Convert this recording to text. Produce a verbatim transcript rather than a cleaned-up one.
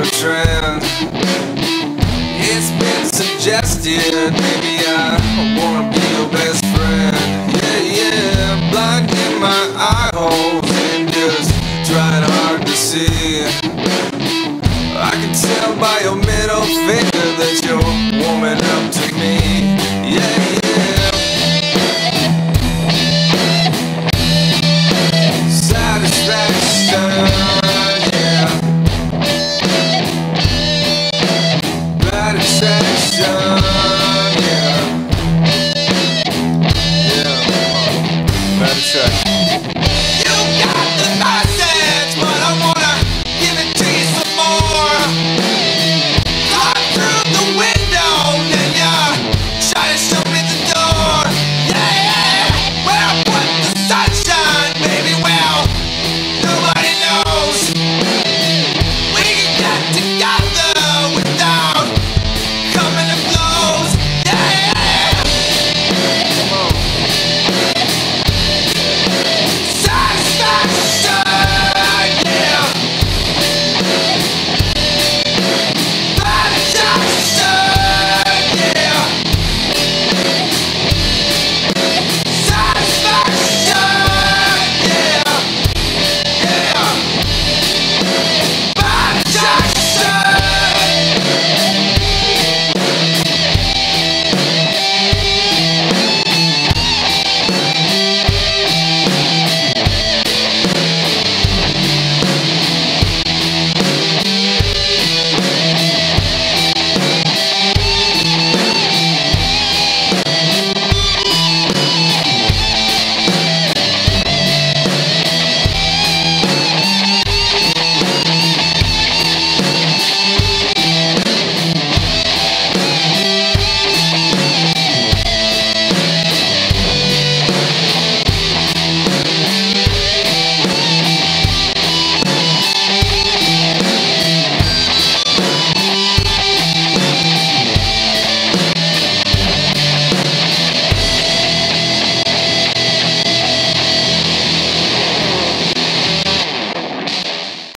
a trend. It's been suggested, maybe I wanna be your best friend. Yeah, yeah, blind in my eye holes and just trying hard to see. I can tell by your middle finger that you're warming up to me.